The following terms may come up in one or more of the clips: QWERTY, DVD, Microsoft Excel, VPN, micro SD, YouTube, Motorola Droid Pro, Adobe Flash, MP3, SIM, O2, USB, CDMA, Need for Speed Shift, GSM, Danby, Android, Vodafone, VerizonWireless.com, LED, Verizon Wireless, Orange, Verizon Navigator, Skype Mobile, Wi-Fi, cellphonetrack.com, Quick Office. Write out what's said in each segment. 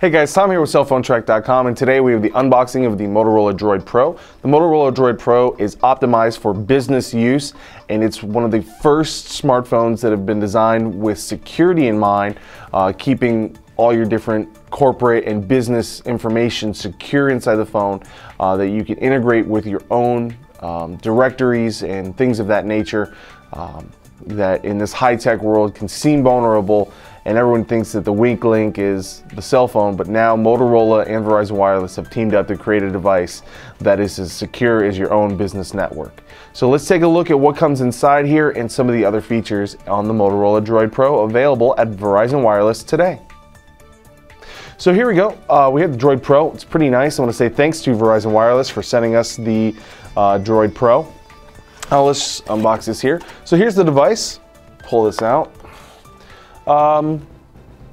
Hey guys, Tom here with cellphonetrack.com, and today we have the unboxing of the Motorola Droid Pro. The Motorola Droid Pro is optimized for business use, and it's one of the first smartphones that have been designed with security in mind, keeping all your different corporate and business information secure inside the phone, that you can integrate with your own directories and things of that nature, that in this high-tech world can seem vulnerable, and everyone thinks that the wink link is the cell phone, but now Motorola and Verizon Wireless have teamed up to create a device that is as secure as your own business network. So let's take a look at what comes inside here and some of the other features on the Motorola Droid Pro available at Verizon Wireless today. So here we go, we have the Droid Pro. It's pretty nice. I want to say thanks to Verizon Wireless for sending us the Droid Pro. Now let's unbox this here. So here's the device, pull this out.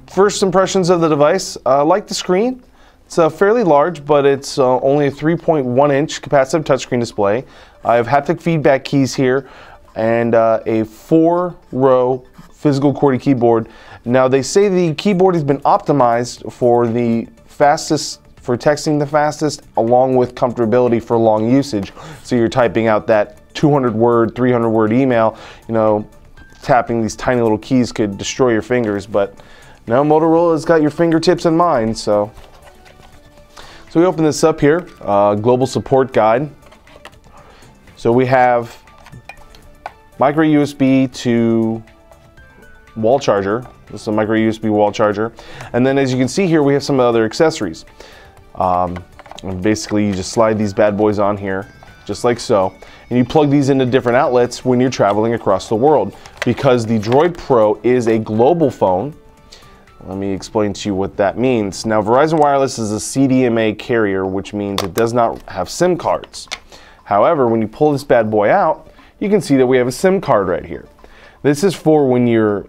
First impressions of the device, like the screen. It's fairly large, but it's only a 3.1-inch capacitive touchscreen display. I have haptic feedback keys here and a 4-row physical QWERTY keyboard. Now they say the keyboard has been optimized for texting the fastest, along with comfortability for long usage. So you're typing out that 200-word, 300-word email, you know, tapping these tiny little keys could destroy your fingers, but now Motorola's got your fingertips in mind, so. So we open this up here, global support guide. So we have micro USB to wall charger. This is a micro USB wall charger. And then as you can see here, we have some other accessories. Basically, you just slide these bad boys on here, just like so. And you plug these into different outlets when you're traveling across the world. Because the Droid Pro is a global phone, let me explain to you what that means. Now, Verizon Wireless is a CDMA carrier, which means it does not have SIM cards. However, when you pull this bad boy out, you can see that we have a SIM card right here. This is for when you're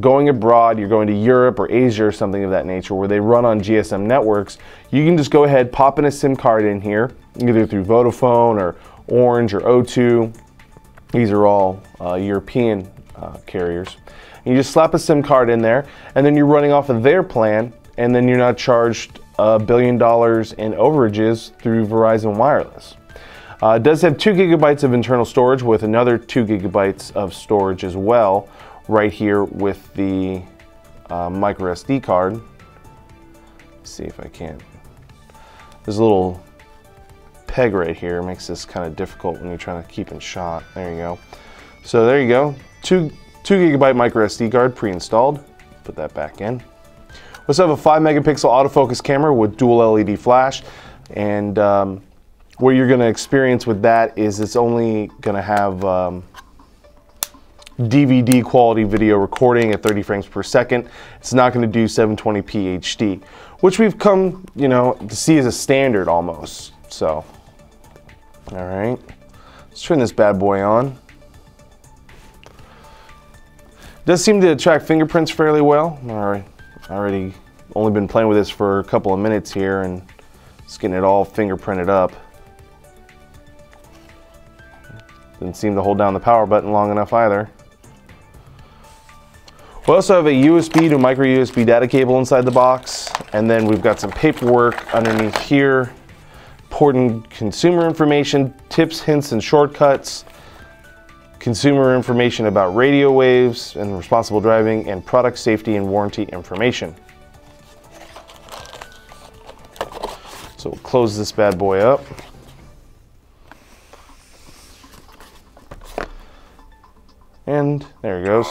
going abroad, you're going to Europe or Asia or something of that nature where they run on GSM networks. You can just go ahead, pop in a SIM card in here, either through Vodafone or Orange or O2. These are all European carriers. And you just slap a SIM card in there, and then you're running off of their plan, and then you're not charged $1 billion in overages through Verizon Wireless. It does have 2 GB of internal storage with another 2 GB of storage as well, right here with the micro SD card. Let's see if I can. There's a little peg right here, it makes this kind of difficult when you're trying to keep in shot. There you go. So there you go, 2 GB micro SD card pre-installed. Put that back in. We also have a 5-megapixel autofocus camera with dual LED flash, and what you're going to experience with that is it's only going to have DVD quality video recording at 30 frames per second. It's not going to do 720p HD, which we've come, you know, to see as a standard almost. So, all right, let's turn this bad boy on. It does seem to track fingerprints fairly well. All right, already only been playing with this for a couple of minutes here and just getting it all fingerprinted up. Didn't seem to hold down the power button long enough either. We also have a USB to micro USB data cable inside the box, and then we've got some paperwork underneath here, important consumer information, tips, hints, and shortcuts, consumer information about radio waves and responsible driving, and product safety and warranty information. So we'll close this bad boy up. And there it goes.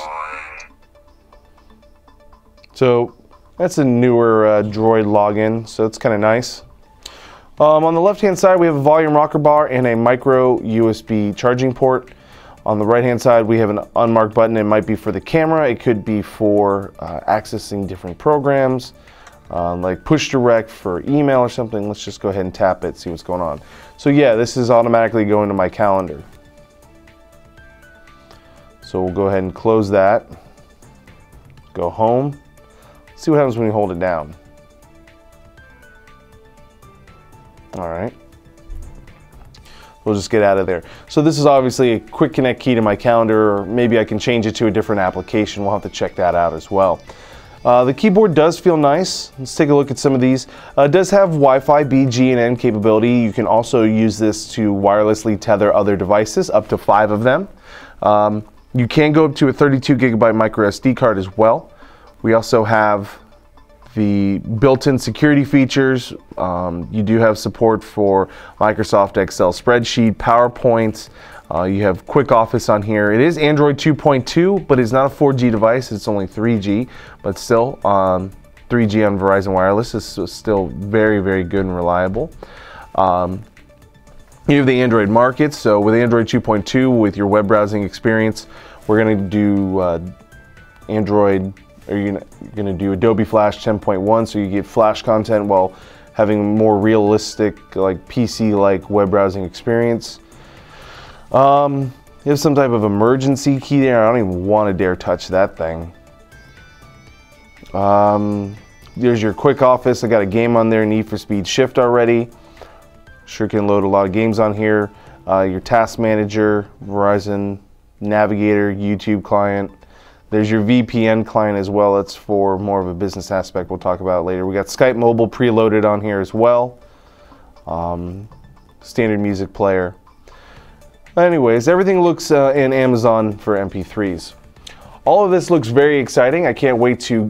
So that's a newer Droid login, so it's kind of nice. On the left-hand side, we have a volume rocker bar and a micro USB charging port. On the right-hand side, we have an unmarked button. It might be for the camera. It could be for accessing different programs, like push direct for email or something. Let's just go ahead and tap it, see what's going on. So yeah, this is automatically going to my calendar. So we'll go ahead and close that, go home, see what happens when you hold it down. All right, we'll just get out of there. So this is obviously a quick connect key to my calendar, or maybe I can change it to a different application. We'll have to check that out as well. The keyboard does feel nice. Let's take a look at some of these. It does have Wi-Fi, B, G, and N capability. You can also use this to wirelessly tether other devices, up to 5 of them. You can go up to a 32GB micro SD card as well. We also have the built-in security features. You do have support for Microsoft Excel spreadsheet, PowerPoint. You have Quick Office on here. It is Android 2.2, but it's not a 4G device. It's only 3G, but still 3G on Verizon Wireless is still very, very good and reliable. You have the Android market. So with Android 2.2, with your web browsing experience, we're gonna do You're gonna do Adobe Flash 10.1, so you get Flash content while having more realistic, like PC-like web browsing experience. You have some type of emergency key there. I don't even want to dare touch that thing. There's your Quick Office. I got a game on there, Need for Speed Shift already. Sure can load a lot of games on here. Your Task Manager, Verizon Navigator, YouTube client. There's your VPN client as well. It's for more of a business aspect. We'll talk about it later. We got Skype Mobile preloaded on here as well. Standard music player. Anyways, everything looks in Amazon for MP3s. All of this looks very exciting. I can't wait to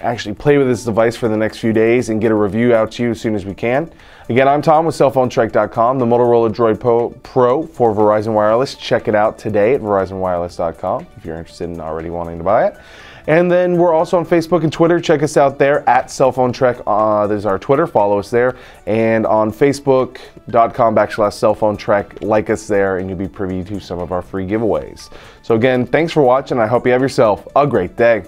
actually play with this device for the next few days and get a review out to you as soon as we can. Again, I'm Tom with cellphonetrack.com, the Motorola Droid Pro for Verizon Wireless. Check it out today at VerizonWireless.com if you're interested in already wanting to buy it. And then we're also on Facebook and Twitter. Check us out there at cellphonetrack. There's our Twitter. Follow us there. And on Facebook.com/cellphonetrack, like us there, and you'll be privy to some of our free giveaways. So again, thanks for watching. I hope you have yourself a great day.